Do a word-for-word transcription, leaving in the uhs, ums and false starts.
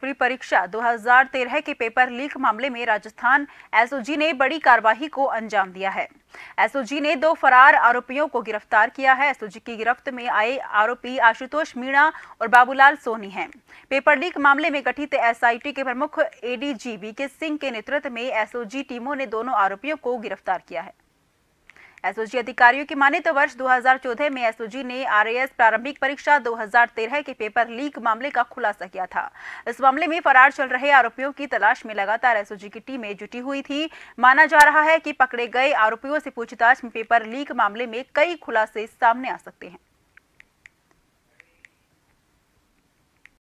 Pre परीक्षा दो हज़ार तेरह के पेपर लीक मामले में राजस्थान एसओजी ने बड़ी कार्रवाई को अंजाम दिया है। एसओजी ने दो फरार आरोपियों को गिरफ्तार किया है। एसओजी की गिरफ्त में आए आरोपी आशुतोष मीणा और बाबूलाल सोनी हैं। पेपर लीक मामले में गठित एसआईटी के प्रमुख एडीजीबी के सिंह के नेतृत्व में एसओजी टीमों ने दोनों आरोपियों को गिरफ्तार किया है। एसओजी अधिकारियों की माने तो वर्ष दो हज़ार चौदह में एसओजी ने आरएएस प्रारंभिक परीक्षा दो हज़ार तेरह के पेपर लीक मामले का खुलासा किया था। इस मामले में फरार चल रहे आरोपियों की तलाश में लगातार एसओजी की टीमें जुटी हुई थी। माना जा रहा है कि पकड़े गए आरोपियों से पूछताछ में पेपर लीक मामले में कई खुलासे सामने आ सकते हैं।